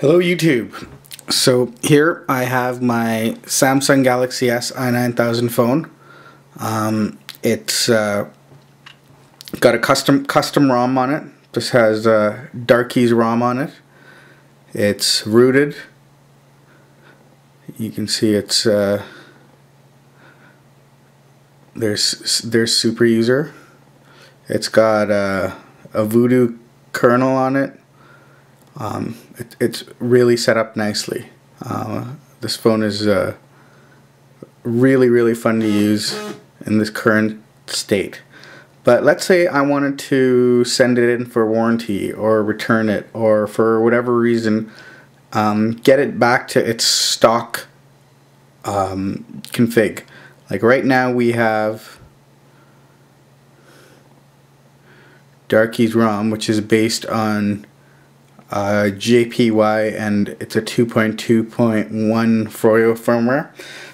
Hello YouTube. So here I have my Samsung Galaxy S i9000 phone. It's got a custom ROM on it. This has Darky's ROM on it. It's rooted. You can see it's there's super user. It's got a voodoo kernel on it. It's really set up nicely. This phone is really fun to use in this current state. But let's say I wanted to send it in for warranty or return it, or for whatever reason get it back to its stock config. Like right now we have Darky's ROM, which is based on JPY, and it's a 2.2.1 Froyo firmware.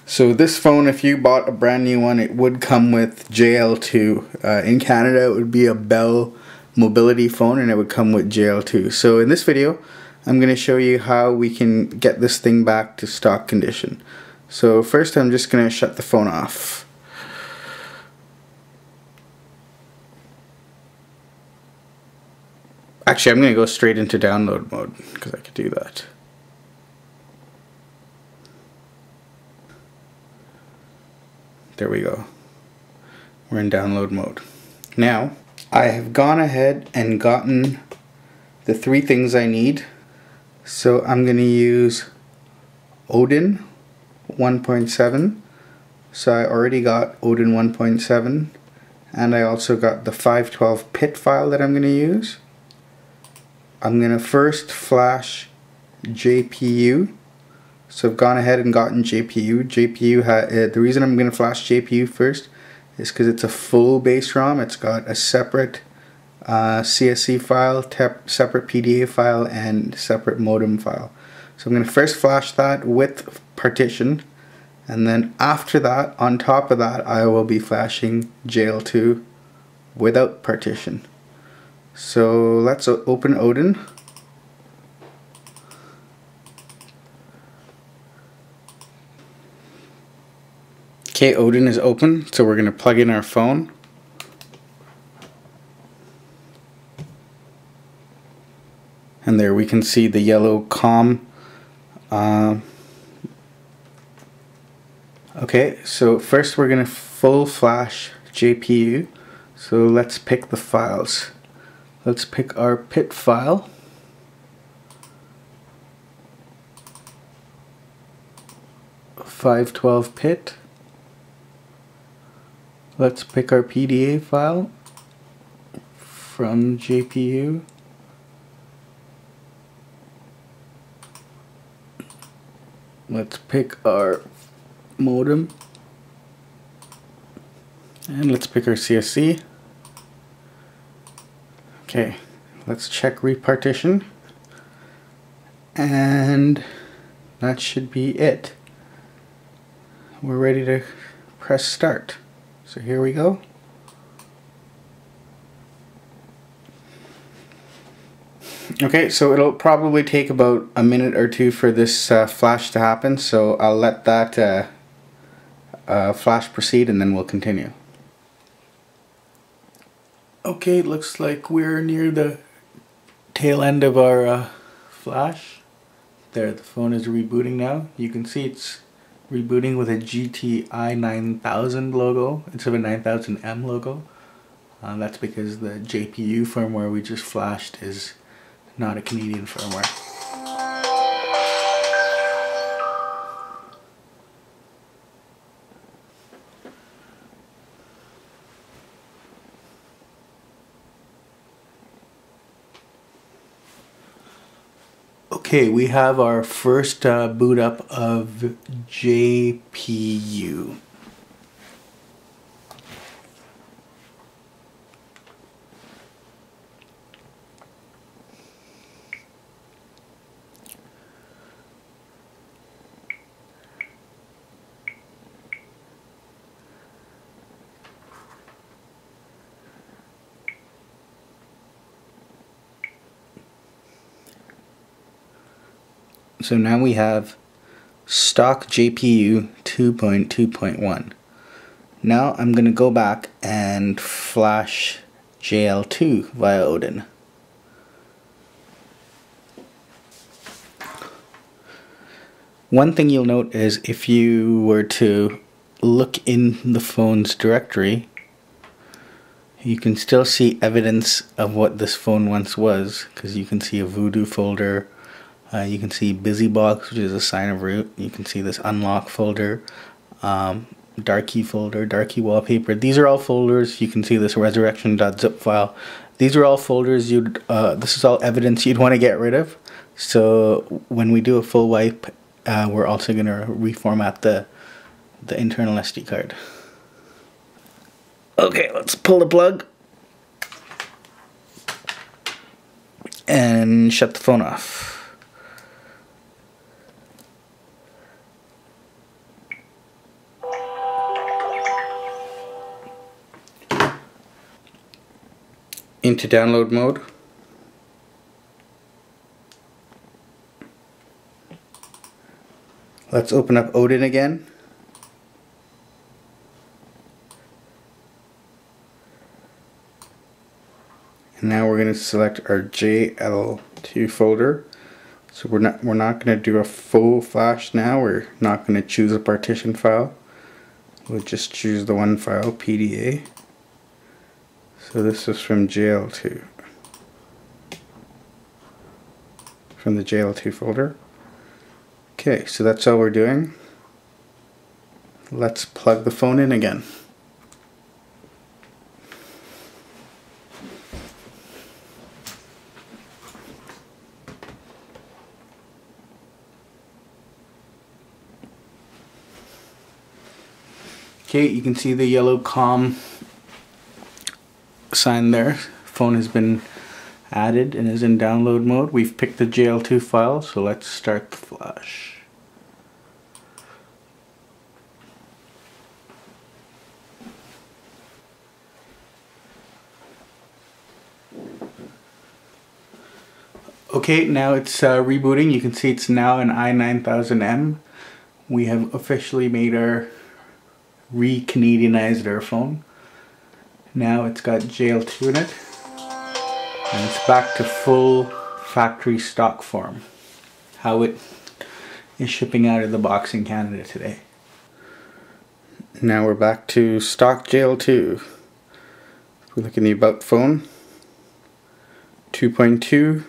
So this phone, if you bought a brand new one, it would come with JL2. In Canada it would be a Bell mobility phone and it would come with JL2. So in this video I'm going to show you how we can get this thing back to stock condition. So first I'm just going to shut the phone off. Actually, I'm going to go straight into download mode because I could do that. There we go. We're in download mode. Now, I have gone ahead and gotten the three things I need. So I'm going to use Odin 1.7. So I already got Odin 1.7, and I also got the 512 PIT file that I'm going to use. I'm going to first flash JPU. So I've gone ahead and gotten JPU. The reason I'm going to flash JPU first is because it's a full base ROM. It's got a separate CSC file, separate PDA file, and separate modem file. So I'm going to first flash that with partition, and then after that, on top of that, I will be flashing JL2 without partition. So let's open Odin. Okay, Odin is open, so we're going to plug in our phone. And there we can see the yellow COM. Okay, so first we're going to full flash JPU. So let's pick the files. Let's pick our PIT file. .512 PIT. Let's pick our PDA file from JPU. Let's pick our modem. And let's pick our CSC. Okay, let's check repartition, and that should be it. We're ready to press start. So here we go. Okay, so it'll probably take about a minute or two for this flash to happen, so I'll let that flash proceed and then we'll continue. Okay, it looks like we're near the tail end of our flash. There, the phone is rebooting now. You can see it's rebooting with a GTI 9000 logo instead of a 9000M logo. That's because the JPU firmware we just flashed is not a Canadian firmware. Okay, we have our first boot up of JPU. So now we have stock JPU 2.2.1. Now I'm going to go back and flash JL2 via Odin. One thing you'll note is if you were to look in the phone's directory, you can still see evidence of what this phone once was, because you can see a Voodoo folder, you can see Busybox, which is a sign of root, you can see this unlock folder, Darky folder, Darky wallpaper. These are all folders. You can see this resurrection.zip file. These are all folders this is all evidence you'd want to get rid of. So when we do a full wipe, we're also going to reformat the internal SD card. Okay, let's pull the plug and shut the phone off. Into download mode. Let's open up Odin again. And now we're going to select our JL2 folder. So we're not going to do a full flash now. We're not going to choose a partition file. We'll just choose the one file, PDA. So this is from JL2, from the JL2 folder. Okay, so that's all we're doing. Let's plug the phone in again. Okay, you can see the yellow COM sign there. Phone has been added and is in download mode. We've picked the JL2 file, so let's start the flash. Okay, now it's rebooting. You can see it's now an i9000M. We have officially made our re-Canadianized our phone. Now it's got JL2 in it, and it's back to full factory stock form, how it is shipping out of the box in Canada today. Now we're back to stock JL2. If we look in the About phone, 2.2,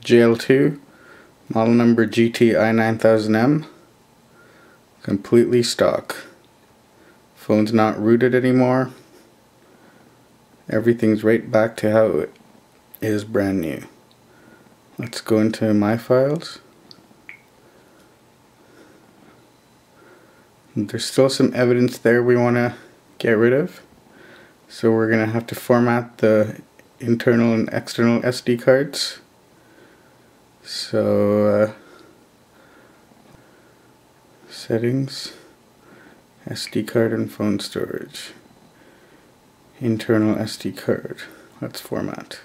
JL2, model number GTI 9000M, completely stock. Phone's not rooted anymore. Everything's right back to how it is brand new. Let's go into My Files. There's still some evidence there we want to get rid of, so we're going to have to format the internal and external SD cards. So settings, SD card and phone storage. Internal SD card. Let's format.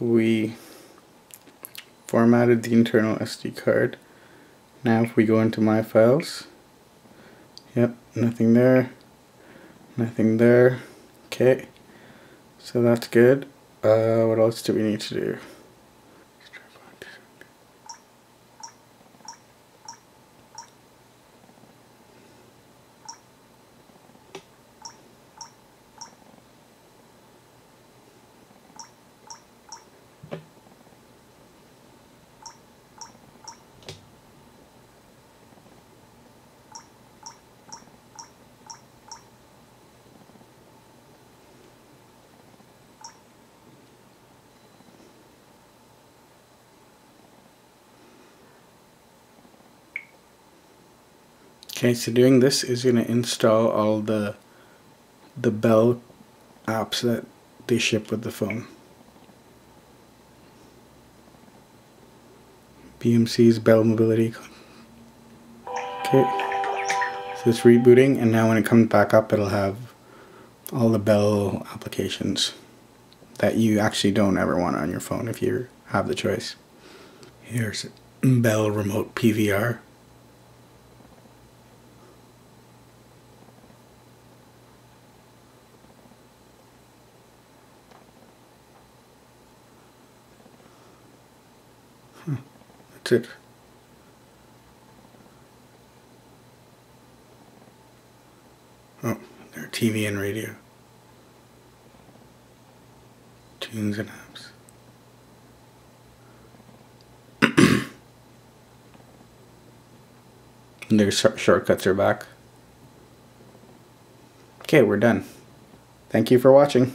We formatted the internal SD card. Now if we go into My Files, yep, nothing there, nothing there. Okay, so that's good. What else do we need to do? Okay, so doing this is going to install all the Bell apps that they ship with the phone. BMC's Bell Mobility. Okay, so it's rebooting, and now when it comes back up, it'll have all the Bell applications that you actually don't ever want on your phone if you have the choice. Here's Bell Remote PVR. That's it. Oh, there are TV and radio. Tunes and apps. Their shortcuts are back. Okay, we're done. Thank you for watching.